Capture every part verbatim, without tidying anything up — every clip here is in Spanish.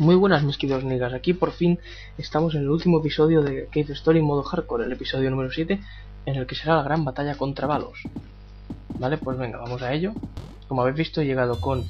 Muy buenas mis queridos niggas, aquí por fin estamos en el último episodio de Cave Story modo hardcore, el episodio número siete, en el que será la gran batalla contra Ballos. Vale, pues venga, vamos a ello. Como habéis visto, he llegado con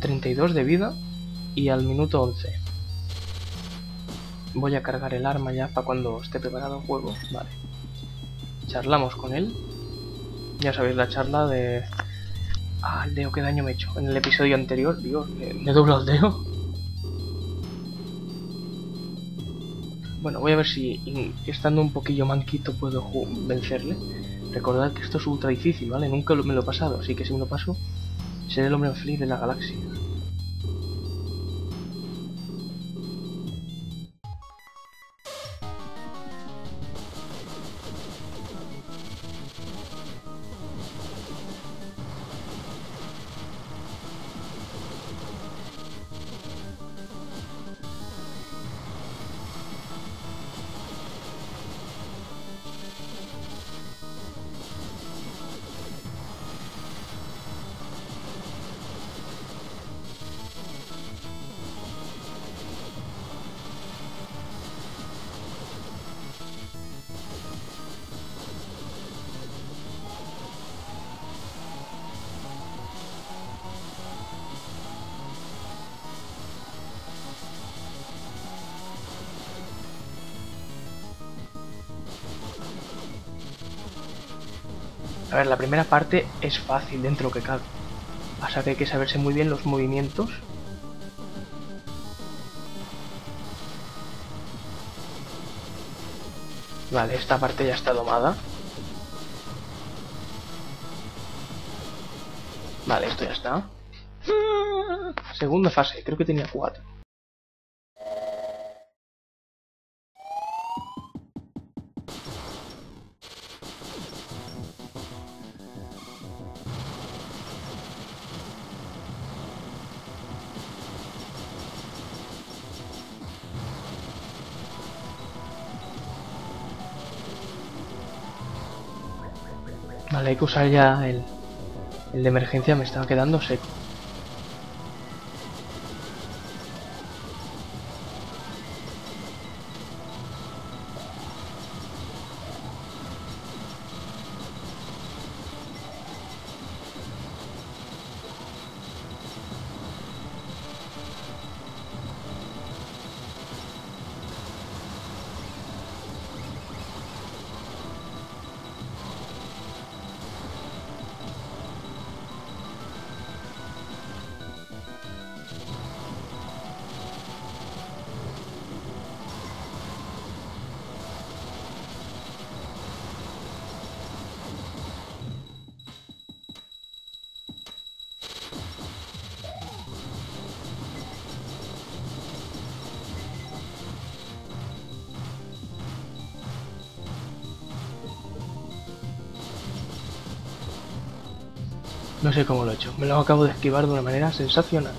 treinta y dos de vida y al minuto once. Voy a cargar el arma ya para cuando esté preparado el juego, vale. Charlamos con él. Ya sabéis la charla de... Ah, el dedo, qué daño me he hecho. En el episodio anterior, Dios, me, me he doblado el dedo. Bueno, voy a ver si estando un poquillo manquito puedo vencerle. Recordad que esto es ultra difícil, ¿vale? Nunca me lo he pasado, así que si me lo paso, seré el hombre feliz de la galaxia. A ver, la primera parte es fácil dentro que cabe. Pasa que hay que saberse muy bien los movimientos. Vale, esta parte ya está domada. Vale, esto ya está. Segunda fase, creo que tenía cuatro. Vale, hay que usar ya el, el de emergencia, me estaba quedando seco. No sé cómo lo he hecho, me lo acabo de esquivar de una manera sensacional.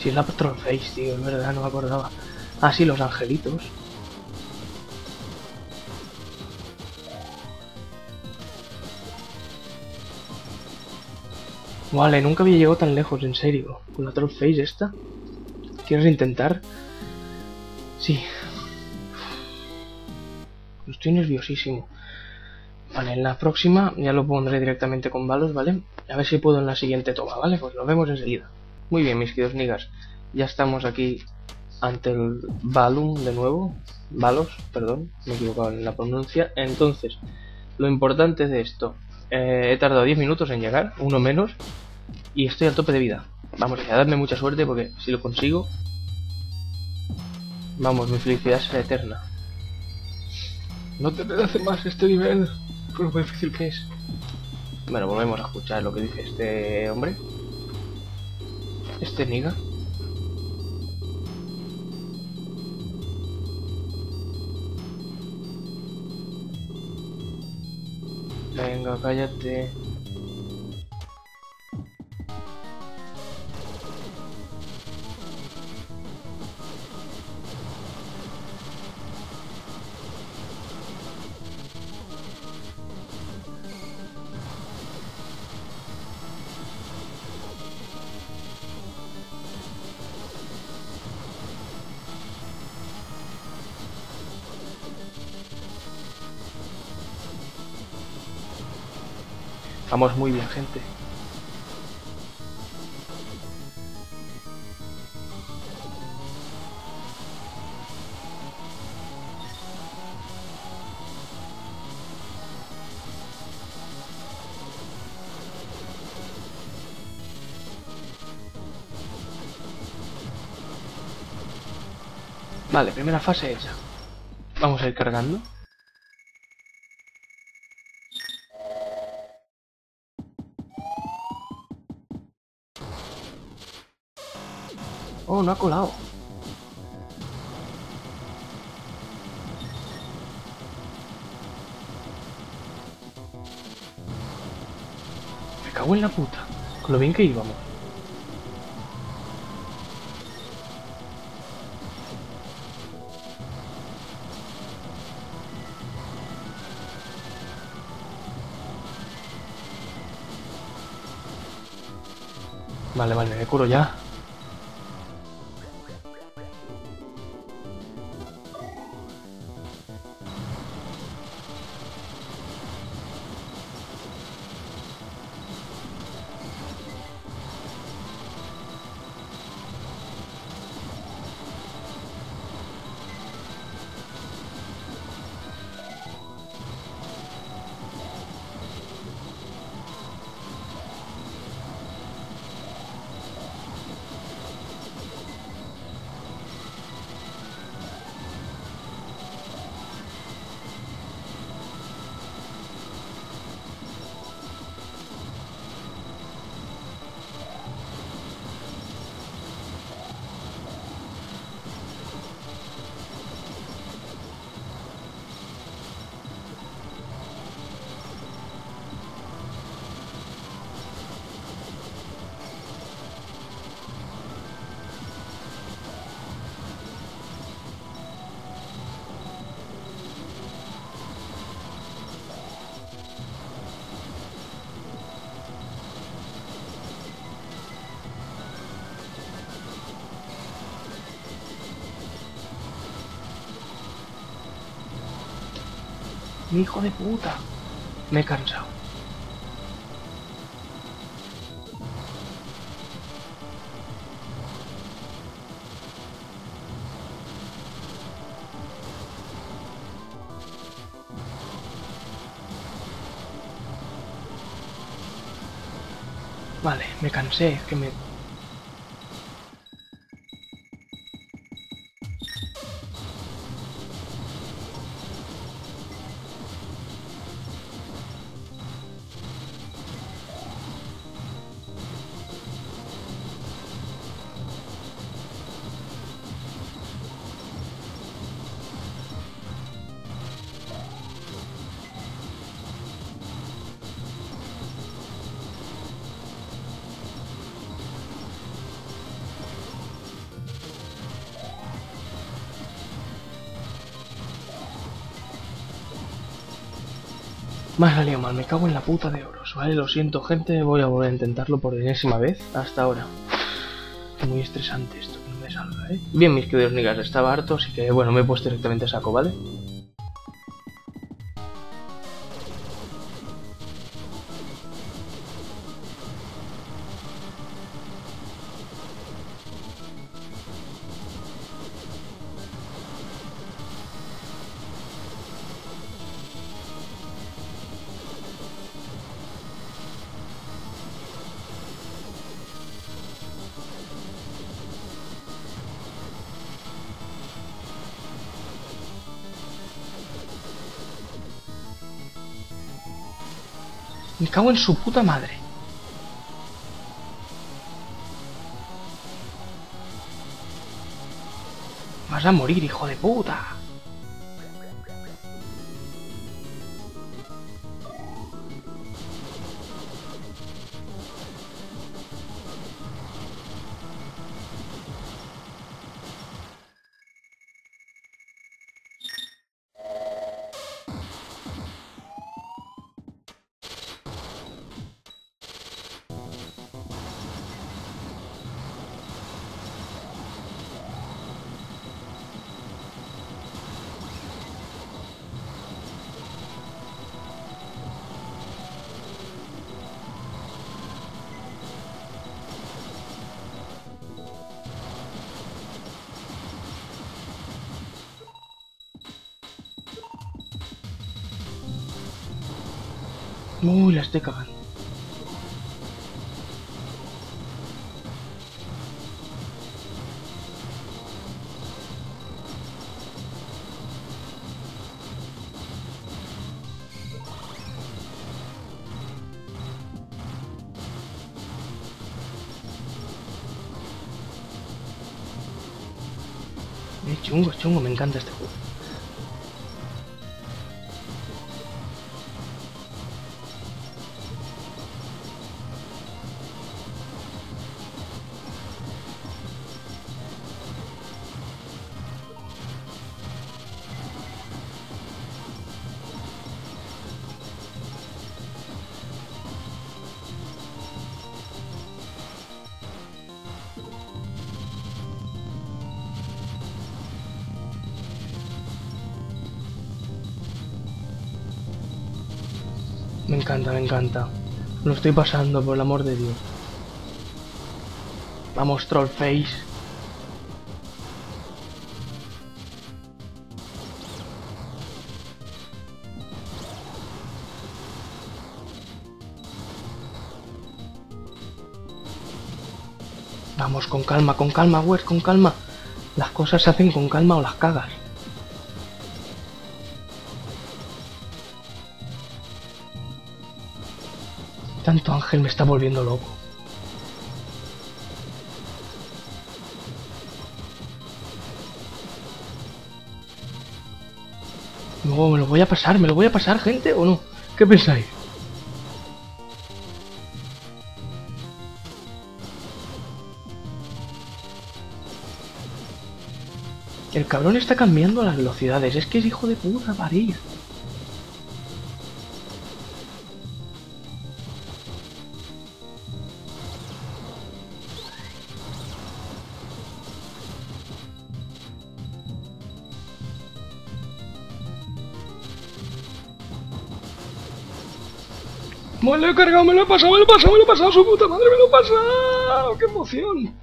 Si es la Patronface, tío, es verdad, no me acordaba. Ah, sí, los angelitos. Vale, nunca había llegado tan lejos, en serio. Con la Patronface esta. ¿Quieres intentar? Sí. Estoy nerviosísimo. Vale, en la próxima ya lo pondré directamente con Ballos, ¿vale? A ver si puedo en la siguiente toma, ¿vale? Pues nos vemos enseguida. Muy bien, mis queridos niggas. Ya estamos aquí ante el Balum de nuevo. Ballos, perdón, me he equivocado en la pronuncia. Entonces, lo importante de esto. Eh, he tardado diez minutos en llegar, uno menos. Y estoy al tope de vida. Vamos a darme mucha suerte porque si lo consigo... Vamos, mi felicidad será eterna. No te merece más este nivel, por lo difícil que es. Bueno, volvemos a escuchar lo que dice este hombre. Este nigga. Venga, cállate. Vamos muy bien, gente. Vale, primera fase hecha. Vamos a ir cargando. Oh, no ha colado. Me cago en la puta. Con lo bien que íbamos. Vale, vale, me curo ya. ¡Hijo de puta! Me he cansado. Vale, me cansé, que me... Más la lío mal, me cago en la puta de oros, ¿vale? Lo siento, gente, voy a volver a intentarlo por enésima vez hasta ahora. Muy estresante esto, que no me salga, ¿eh? Bien, mis queridos niggas, estaba harto, así que, bueno, me he puesto directamente a saco, ¿vale? Me cago en su puta madre. Vas a morir, hijo de puta. Uy, la estoy cagando. Es chungo, es chungo, me encanta este juego. Me encanta, me encanta. Lo estoy pasando, por el amor de Dios. Vamos, Trollface. Vamos, con calma, con calma, güey, con calma. Las cosas se hacen con calma o las cagas. Tanto ángel me está volviendo loco. No, me lo voy a pasar, me lo voy a pasar, gente, ¿o no? ¿Qué pensáis? El cabrón está cambiando las velocidades, es que es hijo de puta, varilla. Me lo he cargado, me lo he pasado, me lo he pasado, me lo he pasado, su puta madre, me lo he pasado, qué emoción.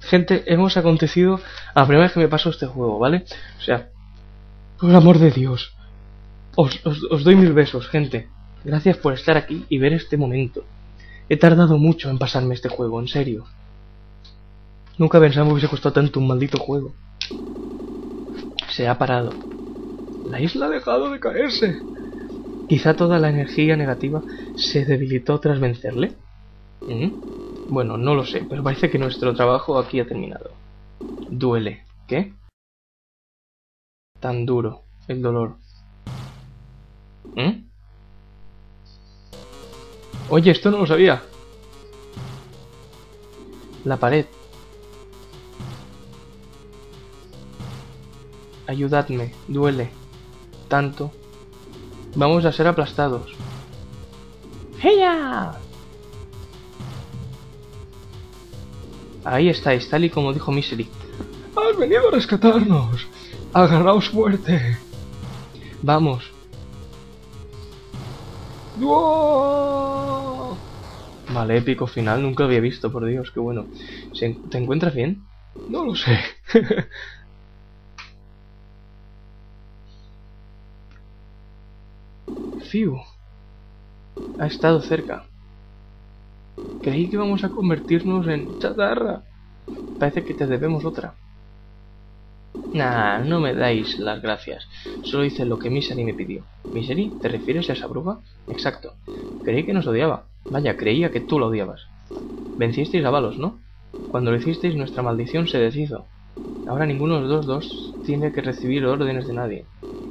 Gente, hemos acontecido a la primera vez que me paso este juego, ¿vale? O sea, por el amor de Dios, os, os, os doy mil besos, gente. Gracias por estar aquí y ver este momento. He tardado mucho en pasarme este juego, en serio. Nunca pensaba que hubiese costado tanto un maldito juego. Se ha parado. La isla ha dejado de caerse. Quizá toda la energía negativa se debilitó tras vencerle. ¿Mm? Bueno, no lo sé, pero parece que nuestro trabajo aquí ha terminado. Duele. ¿Qué? Tan duro el dolor. ¿Mm? Oye, esto no lo sabía. La pared. Ayudadme. Duele. Tanto. Vamos a ser aplastados. ¡Heya! Ahí estáis, tal y como dijo Misery. ¡Has venido a rescatarnos! ¡Agarraos fuerte! ¡Vamos! ¡Wow! Vale, épico final. Nunca lo había visto, por Dios, qué bueno. ¿Te encuentras bien? No lo sé. Fiu. Ha estado cerca. Creí que íbamos a convertirnos en chatarra. Parece que te debemos otra. Nah, no me dais las gracias. Solo hice lo que Misery me pidió. ¿Misery? ¿Te refieres a esa bruja? Exacto. Creí que nos odiaba. Vaya, creía que tú lo odiabas. Vencisteis a Ballos, ¿no? Cuando lo hicisteis, nuestra maldición se deshizo. Ahora ninguno de los dos tiene que recibir órdenes de nadie.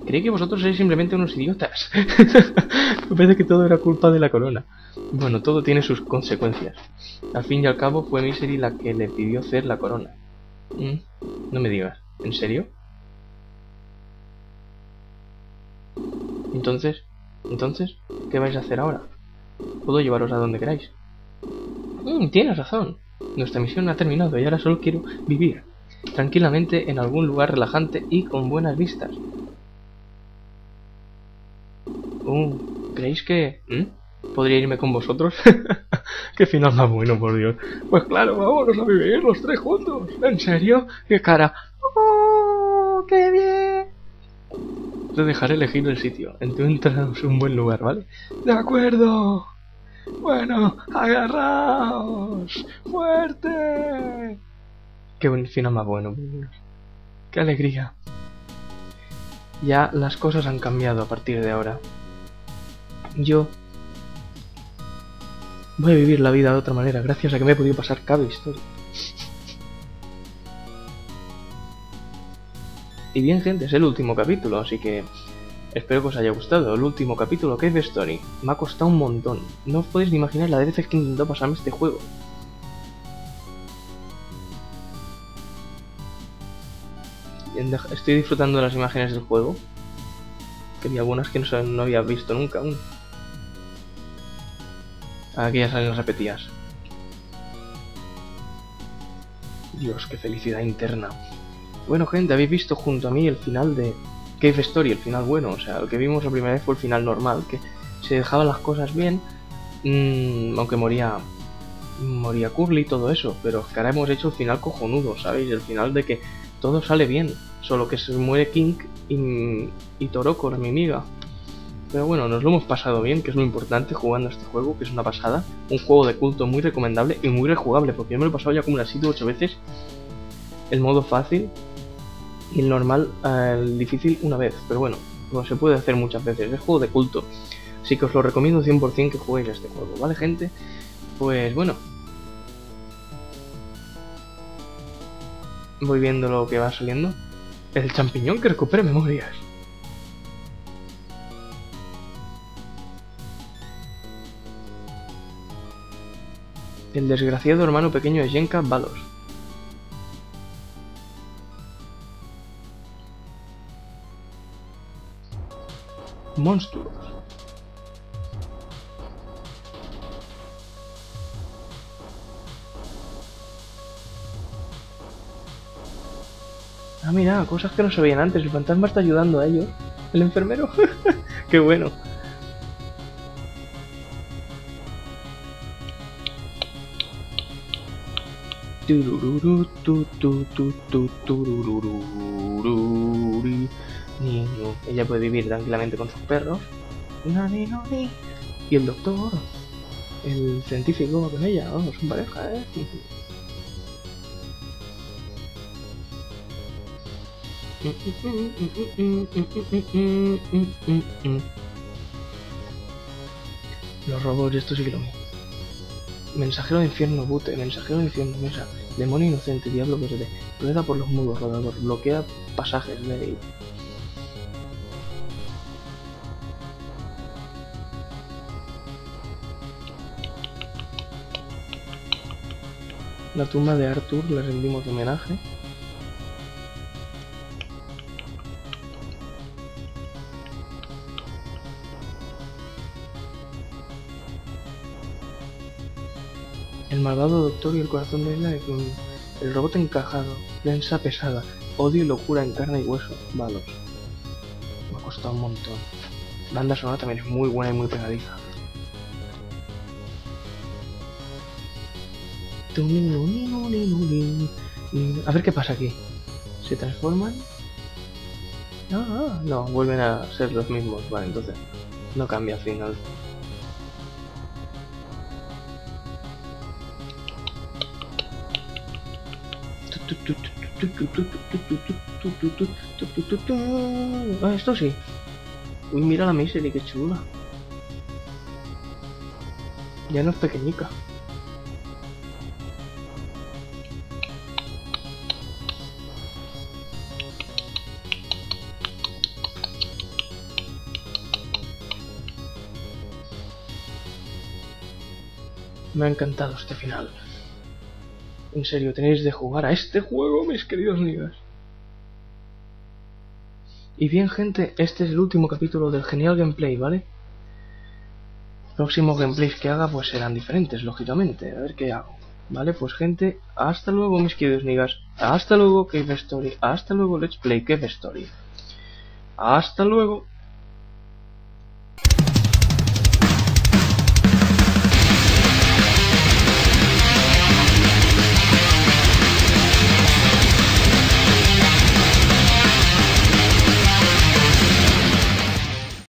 Creí que vosotros sois simplemente unos idiotas. Me parece que todo era culpa de la corona. Bueno, todo tiene sus consecuencias. Al fin y al cabo fue Misery la que le pidió hacer la corona. ¿Mm? No me digas. ¿En serio? Entonces, entonces, ¿qué vais a hacer ahora? Puedo llevaros a donde queráis. Mm, tienes razón. Nuestra misión ha terminado y ahora solo quiero vivir tranquilamente en algún lugar relajante y con buenas vistas. Uh, ¿creéis que... ¿Mm? ¿Podría irme con vosotros? ¡Qué final más bueno, por Dios! Pues claro, vámonos a vivir los tres juntos. ¿En serio? ¡Qué cara! ¡Oh, qué bien! Te dejaré elegir el sitio. Encontrarás un buen lugar, ¿vale? ¡De acuerdo! Bueno, agarraos fuerte. Qué final más bueno. Qué alegría. Ya las cosas han cambiado a partir de ahora. Yo voy a vivir la vida de otra manera, gracias a que me he podido pasar Cave Story. Y bien, gente, es el último capítulo, así que espero que os haya gustado el último capítulo que es de Story. Me ha costado un montón. No os podéis ni imaginar las veces que he intentado pasarme este juego. Estoy disfrutando de las imágenes del juego. Que había algunas que no, no había visto nunca aún. Aquí ya salen las repetidas. Dios, qué felicidad interna. Bueno, gente, habéis visto junto a mí el final de Cave Story, el final bueno, o sea, el que vimos la primera vez fue el final normal, que se dejaban las cosas bien, mmm, aunque moría moría Curly y todo eso, pero que ahora hemos hecho el final cojonudo, ¿sabéis? El final de que todo sale bien, solo que se muere King y, y Toroko, mi amiga. Pero bueno, nos lo hemos pasado bien, que es lo importante jugando a este juego, que es una pasada, un juego de culto muy recomendable y muy rejugable, porque yo me lo he pasado ya como unas siete u ocho veces, el modo fácil. Y el normal, el difícil una vez, pero bueno, no se puede hacer muchas veces, es juego de culto. Así que os lo recomiendo cien por cien que juguéis a este juego, ¿vale, gente? Pues bueno, voy viendo lo que va saliendo. El champiñón que recupera memorias. El desgraciado hermano pequeño de Jenka, Ballos. Monstruos. Ah, mira, cosas que no se veían antes. El fantasma está ayudando a ellos. El enfermero. Qué bueno. Niño. Ella puede vivir tranquilamente con sus perros. Y el doctor, el científico con ella, vamos, son pareja, ¿eh? Los robots, esto sí que lo mismo. Mensajero de infierno, bute, mensajero de infierno, mesa, demonio inocente, diablo verde, rueda por los muros, rodador, bloquea pasajes de... La tumba de Arthur, le rendimos homenaje. El malvado doctor y el corazón de Isla. El robot encajado, densa pesada, odio y locura en carne y hueso, Ballos. Me ha costado un montón. La banda sonora también es muy buena y muy pegadiza. A ver qué pasa aquí. ¿Se transforman? Ah, no, vuelven a ser los mismos. Vale, entonces no cambia al final. Ah, esto sí. Uy, mira la Misery, qué chula. Ya no es pequeñica. Me ha encantado este final. En serio, tenéis de jugar a este juego, mis queridos nigas. Y bien, gente, este es el último capítulo del genial gameplay, ¿vale? Los próximos gameplays que haga pues serán diferentes, lógicamente. A ver qué hago. Vale, pues gente, hasta luego, mis queridos nigas. Hasta luego, Cave Story. Hasta luego, Let's Play Cave Story. Hasta luego.